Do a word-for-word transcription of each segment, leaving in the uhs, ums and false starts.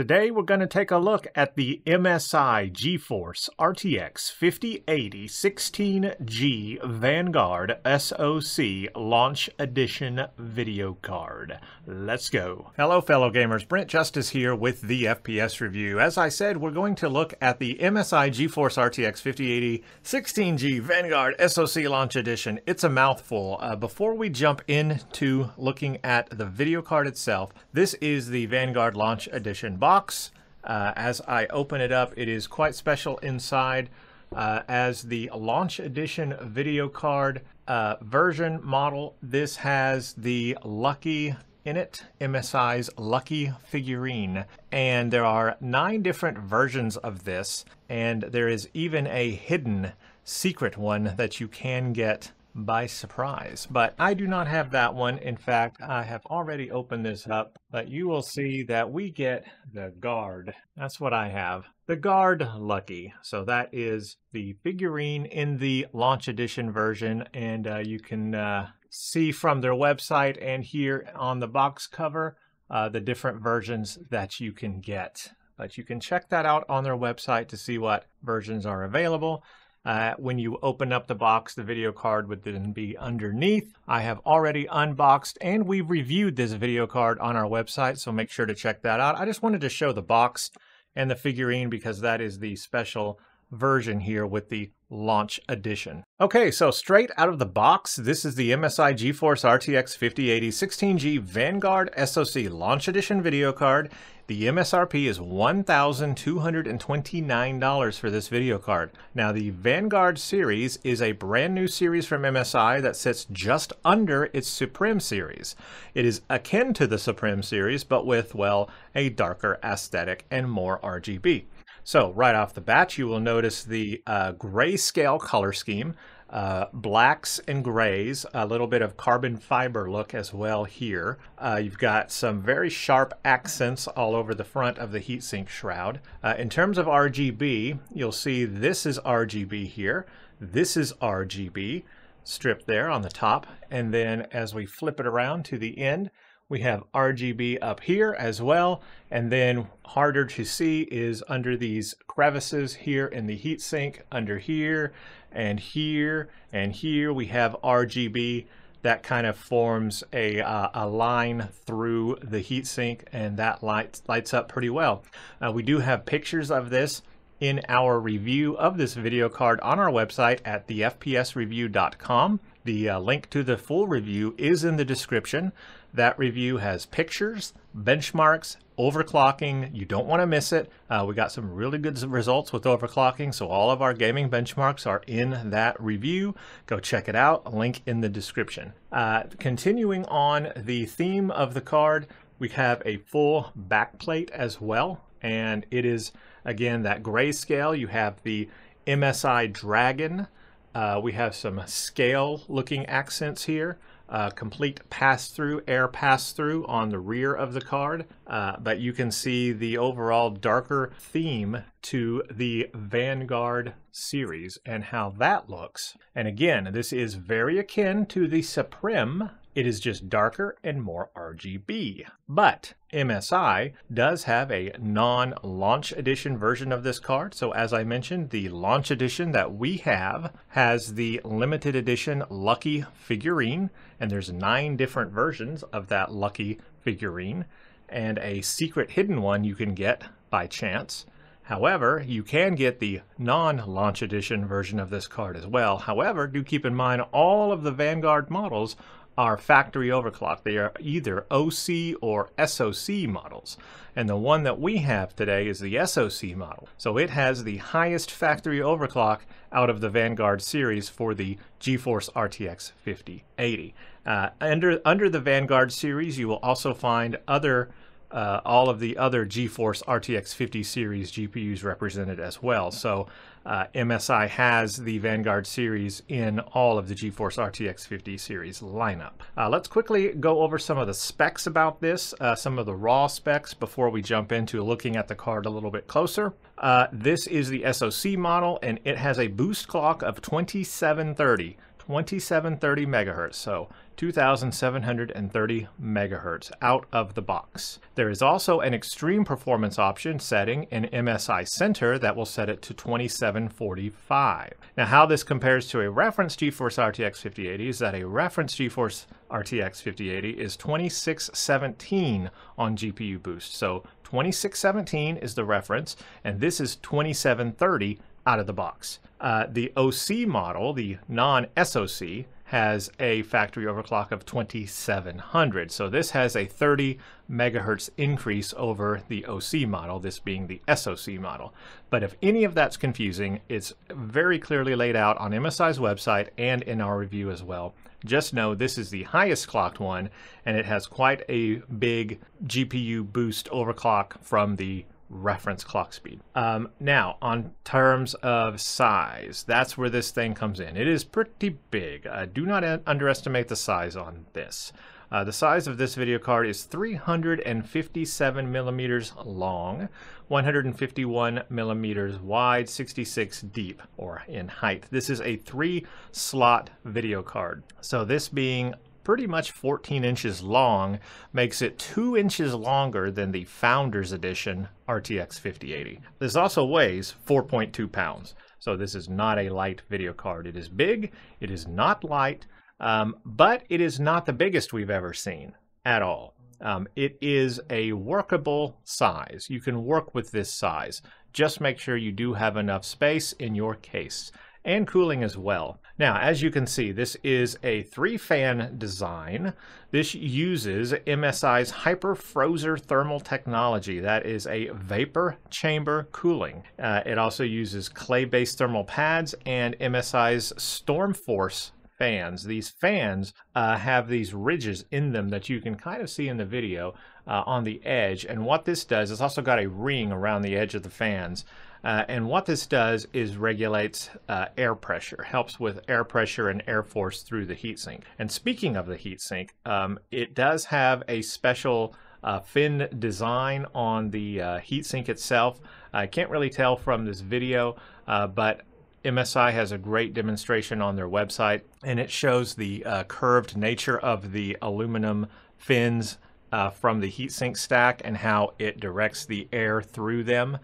Today we're going to take a look at the M S I GeForce R T X fifty eighty sixteen G Vanguard S O C Launch Edition video card. Let's go. Hello fellow gamers, Brent Justice here with The F P S Review. As I said, we're going to look at the M S I GeForce R T X fifty eighty sixteen G Vanguard S O C Launch Edition. It's a mouthful. Uh, before we jump into looking at the video card itself, this is the Vanguard Launch Edition box. Box. Uh, as I open it up, it is quite special inside, uh, as the Launch Edition video card uh, version model. This has the Lucky in it, M S I's Lucky figurine, and there are nine different versions of this, and there is even a hidden secret one that you can get by surprise, but I do not have that one. In fact, I have already opened this up, but you will see that we get the guard. That's what I have, the guard Lucky. So that is the figurine in the Launch Edition version, and uh, you can uh, see from their website and here on the box cover uh, the different versions that you can get. But you can check that out on their website to see what versions are available. Uh, when you open up the box, the video card would then be underneath. I have already unboxed and we reviewed this video card on our website, so make sure to check that out. I just wanted to show the box and the figurine because that is the special version here with the Launch Edition. Okay, so straight out of the box, this is the M S I GeForce R T X fifty eighty sixteen G Vanguard S O C Launch Edition video card. The M S R P is one thousand two hundred twenty-nine dollars for this video card. Now, the Vanguard series is a brand new series from M S I that sits just under its SUPRIM series. It is akin to the SUPRIM series, but with, well, a darker aesthetic and more R G B. So right off the bat, you will notice the uh, grayscale color scheme, uh, blacks and grays, a little bit of carbon fiber look as well here. Uh, you've got some very sharp accents all over the front of the heatsink shroud. Uh, in terms of R G B, you'll see this is R G B here. This is R G B strip there on the top. And then as we flip it around to the end, we have R G B up here as well, and then harder to see is under these crevices here in the heatsink, under here and here and here we have R G B that kind of forms a, uh, a line through the heatsink, and that light lights up pretty well. Uh, we do have pictures of this in our review of this video card on our website at the F P S review dot com. The uh, link to the full review is in the description. That review has pictures, benchmarks, overclocking. You don't want to miss it. Uh, we got some really good results with overclocking, so all of our gaming benchmarks are in that review. Go check it out. Link in the description. Uh, continuing on the theme of the card, we have a full backplate as well, and it is, again, that grayscale. You have the M S I Dragon. Uh, we have some scale-looking accents here. Uh, complete pass-through, air pass-through on the rear of the card, uh, but you can see the overall darker theme to the Vanguard series and how that looks. And again, this is very akin to the Supreme. It is just darker and more R G B. But M S I does have a non-Launch Edition version of this card. So as I mentioned, the Launch Edition that we have has the limited edition Lucky figurine, and there's nine different versions of that Lucky figurine, and a secret hidden one you can get by chance. However, you can get the non-Launch Edition version of this card as well. However, do keep in mind all of the Vanguard models are factory overclocked. They are either O C or S O C models. And the one that we have today is the S O C model. So it has the highest factory overclock out of the Vanguard series for the GeForce R T X fifty eighty. Uh, under, under the Vanguard series, you will also find other Uh, all of the other GeForce R T X fifty series G P Us represented as well. So uh, M S I has the Vanguard series in all of the GeForce R T X fifty series lineup. Uh, let's quickly go over some of the specs about this, uh, some of the raw specs before we jump into looking at the card a little bit closer. Uh, this is the S O C model, and it has a boost clock of twenty-seven thirty. twenty-seven thirty megahertz, so two thousand seven hundred thirty megahertz out of the box. There is also an extreme performance option setting in M S I Center that will set it to twenty-seven forty-five. Now, how this compares to a reference GeForce R T X fifty eighty is that a reference GeForce R T X fifty eighty is twenty-six seventeen on G P U boost. So twenty-six seventeen is the reference, and this is twenty-seven thirty out of the box. Uh, the O C model, the non-S O C, has a factory overclock of twenty-seven hundred. So this has a thirty megahertz increase over the O C model, this being the S O C model. But if any of that's confusing, it's very clearly laid out on M S I's website and in our review as well. Just know this is the highest clocked one, and it has quite a big G P U boost overclock from the reference clock speed. Um, now, on terms of size, that's where this thing comes in. It is pretty big. Uh, do not underestimate the size on this. Uh, the size of this video card is three hundred fifty-seven millimeters long, one hundred fifty-one millimeters wide, sixty-six deep, or in height. This is a three-slot video card. So this being pretty much fourteen inches long makes it two inches longer than the Founders Edition R T X fifty eighty. This also weighs four point two pounds. So this is not a light video card. It is big, it is not light, um, but it is not the biggest we've ever seen at all. Um, it is a workable size. You can work with this size. Just make sure you do have enough space in your case, and cooling as well. Now, as you can see, this is a three-fan design. This uses M S I's Hyper FROZR thermal technology. That is a vapor chamber cooling. Uh, it also uses clay-based thermal pads and M S I's Stormforce fans. These fans uh, have these ridges in them that you can kind of see in the video uh, on the edge. And what this does, it's also got a ring around the edge of the fans. Uh, and what this does is regulates uh, air pressure, helps with air pressure and air force through the heatsink. And speaking of the heatsink, um, it does have a special uh, fin design on the uh, heatsink itself. I can't really tell from this video, uh, but M S I has a great demonstration on their website, and it shows the uh, curved nature of the aluminum fins uh, from the heatsink stack and how it directs the air through them.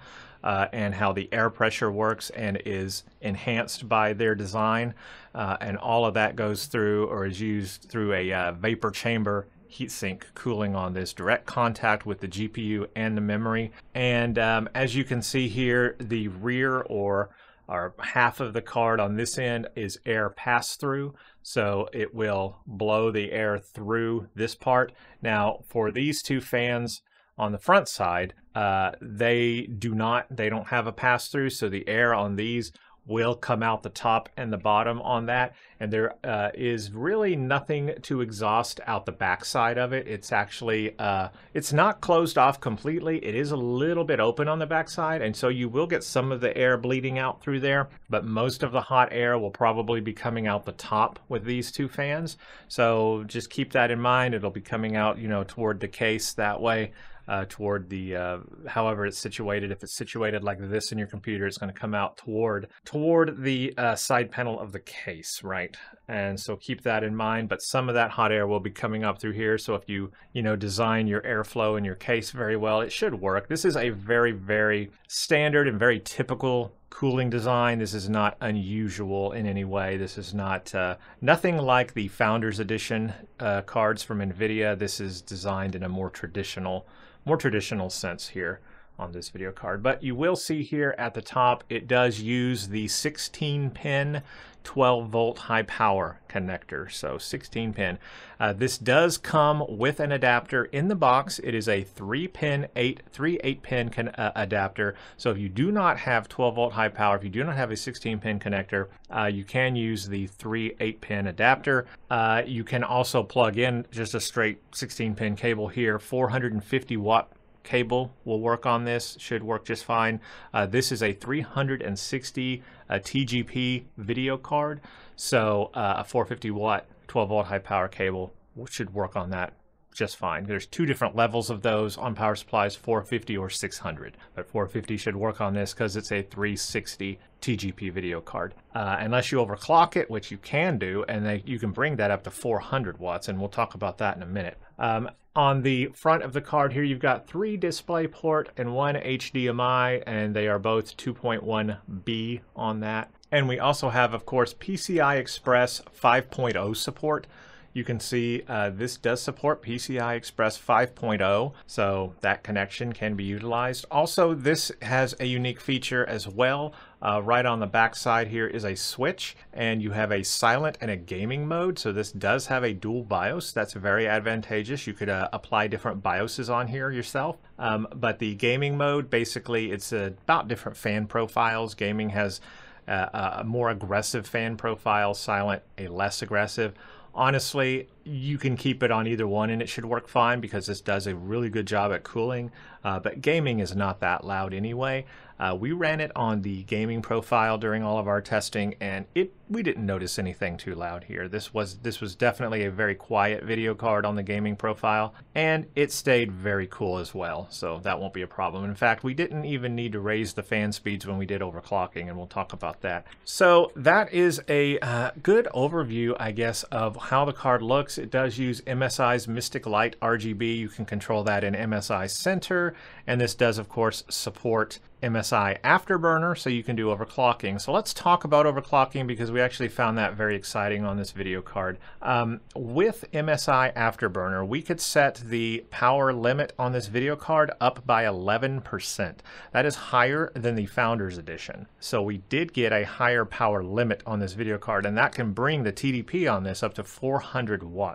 Uh, and how the air pressure works and is enhanced by their design. Uh, and all of that goes through or is used through a uh, vapor chamber heatsink cooling on this, direct contact with the G P U and the memory. And um, as you can see here, the rear or, or half of the card on this end is air pass-through. So it will blow the air through this part. Now, for these two fans on the front side, uh, they do not, they don't have a pass-through, so the air on these will come out the top and the bottom on that, and there uh, is really nothing to exhaust out the backside of it. It's actually, uh, it's not closed off completely. It is a little bit open on the backside, and so you will get some of the air bleeding out through there, but most of the hot air will probably be coming out the top with these two fans. So just keep that in mind. It'll be coming out, you know, toward the case that way. Uh, toward the, uh, however it's situated. If it's situated like this in your computer, it's going to come out toward toward the uh, side panel of the case, right? And so keep that in mind. But some of that hot air will be coming up through here. So if you, you know, design your airflow in your case very well, it should work. This is a very, very standard and very typical cooling design. This is not unusual in any way. This is not uh, nothing like the Founders Edition uh, cards from NVIDIA. This is designed in a more traditional more traditional sense here on this video card. But you will see here at the top, it does use the sixteen pin, twelve volt high power connector. So sixteen pin. Uh, this does come with an adapter in the box. It is a three pin, eight, three eight pin con uh, adapter. So if you do not have twelve volt high power, if you do not have a sixteen pin connector, uh, you can use the three eight pin adapter. Uh, you can also plug in just a straight sixteen pin cable here, four hundred fifty watt cable will work on this, should work just fine. Uh, this is a three hundred sixty uh, T G P video card, so uh, a four hundred fifty watt twelve volt high power cable should work on that just fine. There's two different levels of those on power supplies, four fifty or six hundred, but four fifty should work on this because it's a three sixty T G P video card, uh, unless you overclock it, which you can do, and they, you can bring that up to four hundred watts, and we'll talk about that in a minute. Um, on the front of the card here, you've got three DisplayPort and one H D M I, and they are both two point one B on that. And we also have, of course, P C I Express five point oh support. You can see uh, this does support P C I Express five point oh, so that connection can be utilized. Also, this has a unique feature as well. Uh, right on the back side here is a switch, and you have a silent and a gaming mode, so this does have a dual BIOS. That's very advantageous. You could uh, apply different BIOSes on here yourself, um, but the gaming mode, basically, it's uh, about different fan profiles. Gaming has uh, a more aggressive fan profile, silent a less aggressive. Honestly, you can keep it on either one and it should work fine because this does a really good job at cooling, uh, but gaming is not that loud anyway. Uh, we ran it on the gaming profile during all of our testing, and it we didn't notice anything too loud here. This was, this was definitely a very quiet video card on the gaming profile, and it stayed very cool as well, so that won't be a problem. In fact, we didn't even need to raise the fan speeds when we did overclocking, and we'll talk about that. So that is a uh, good overview, I guess, of how the card looks. It does use M S I's Mystic Light R G B. You can control that in M S I Center, and this does of course support M S I Afterburner, so you can do overclocking. So let's talk about overclocking, because we actually found that very exciting on this video card. Um, with M S I Afterburner, we could set the power limit on this video card up by eleven percent. That is higher than the Founders Edition. So we did get a higher power limit on this video card, and that can bring the T D P on this up to four hundred watts.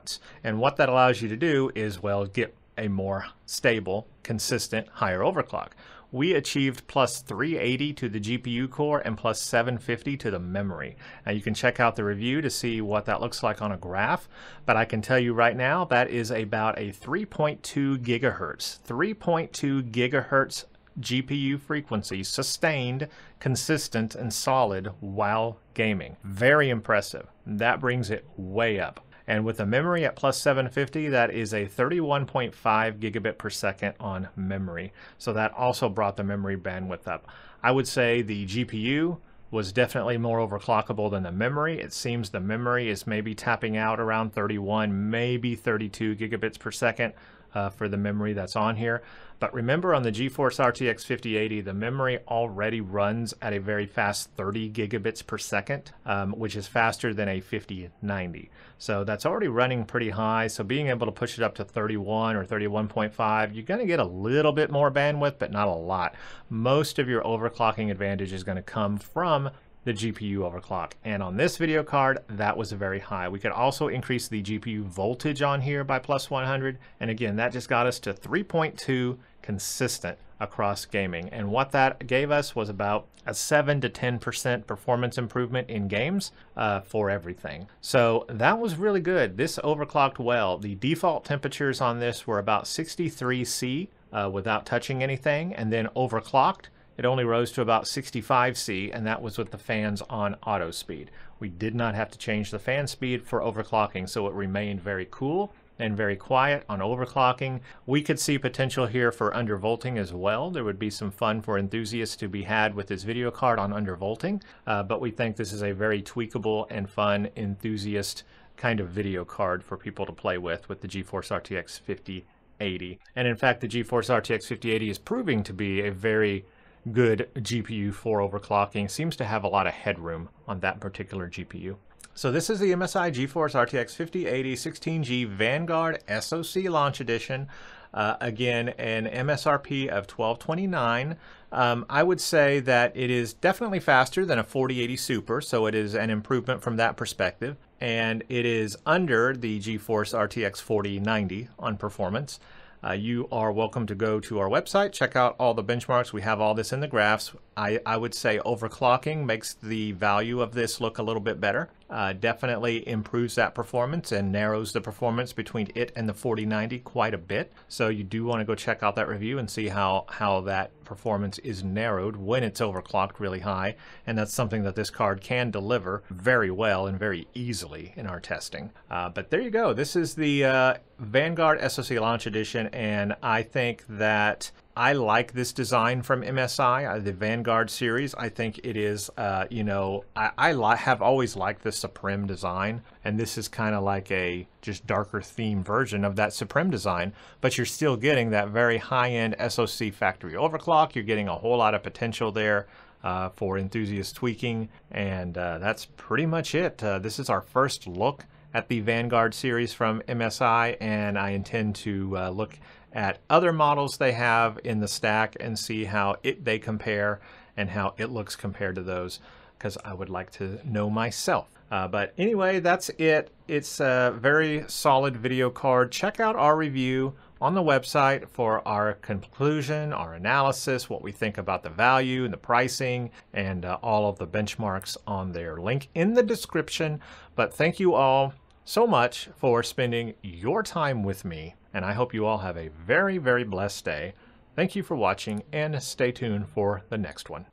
And what that allows you to do is, well, get a more stable, consistent, higher overclock. We achieved plus three eighty to the G P U core and plus seven fifty to the memory. Now you can check out the review to see what that looks like on a graph, but I can tell you right now that is about a three point two gigahertz, three point two gigahertz G P U frequency, sustained, consistent, and solid while gaming. Very impressive. That brings it way up. And with the memory at plus seven fifty, that is a thirty-one point five gigabit per second on memory. So that also brought the memory bandwidth up. I would say the G P U was definitely more overclockable than the memory. It seems the memory is maybe tapping out around thirty-one, maybe thirty-two gigabits per second uh, for the memory that's on here. But remember, on the GeForce R T X fifty eighty, the memory already runs at a very fast thirty gigabits per second, um, which is faster than a fifty ninety. So that's already running pretty high. So being able to push it up to thirty-one or thirty-one point five, you're gonna get a little bit more bandwidth, but not a lot. Most of your overclocking advantage is gonna come from the G P U overclock. And on this video card, that was very high. We could also increase the G P U voltage on here by plus one hundred. And again, that just got us to three point two consistent across gaming. And what that gave us was about a seven to ten percent performance improvement in games uh, for everything. So that was really good. This overclocked well. The default temperatures on this were about sixty-three C uh, without touching anything, and then overclocked, it only rose to about sixty-five C, and that was with the fans on auto speed. We did not have to change the fan speed for overclocking, so it remained very cool and very quiet on overclocking. We could see potential here for undervolting as well. There would be some fun for enthusiasts to be had with this video card on undervolting, uh, but we think this is a very tweakable and fun enthusiast kind of video card for people to play with with the GeForce R T X fifty eighty. And in fact, the GeForce R T X fifty eighty is proving to be a very good G P U for overclocking. Seems to have a lot of headroom on that particular G P U. So this is the M S I GeForce R T X fifty eighty sixteen G Vanguard S O C Launch Edition. Uh, again, an M S R P of twelve twenty-nine. Um, I would say that it is definitely faster than a forty eighty Super, so it is an improvement from that perspective. And it is under the GeForce R T X forty ninety on performance. Uh, you are welcome to go to our website, check out all the benchmarks. We have all this in the graphs. I, I would say overclocking makes the value of this look a little bit better. Uh, definitely improves that performance and narrows the performance between it and the forty ninety quite a bit. So you do want to go check out that review and see how, how that performance is narrowed when it's overclocked really high. And that's something that this card can deliver very well and very easily in our testing. Uh, but there you go. This is the uh, Vanguard S O C Launch Edition, and I think that I like this design from M S I, the Vanguard series. I think it is, uh, you know, I, I li have always liked the SUPRIM design, and this is kind of like a just darker themed version of that SUPRIM design, but you're still getting that very high-end S O C factory overclock. You're getting a whole lot of potential there uh, for enthusiast tweaking, and uh, that's pretty much it. Uh, this is our first look at the Vanguard series from M S I, and I intend to uh, look at other models they have in the stack and see how it they compare and how it looks compared to those, because I would like to know myself. Uh, but anyway, that's it. It's a very solid video card. Check out our review on the website for our conclusion, our analysis, what we think about the value and the pricing, and uh, all of the benchmarks on their link in the description. But thank you all so much for spending your time with me, and I hope you all have a very, very blessed day. Thank you for watching, and stay tuned for the next one.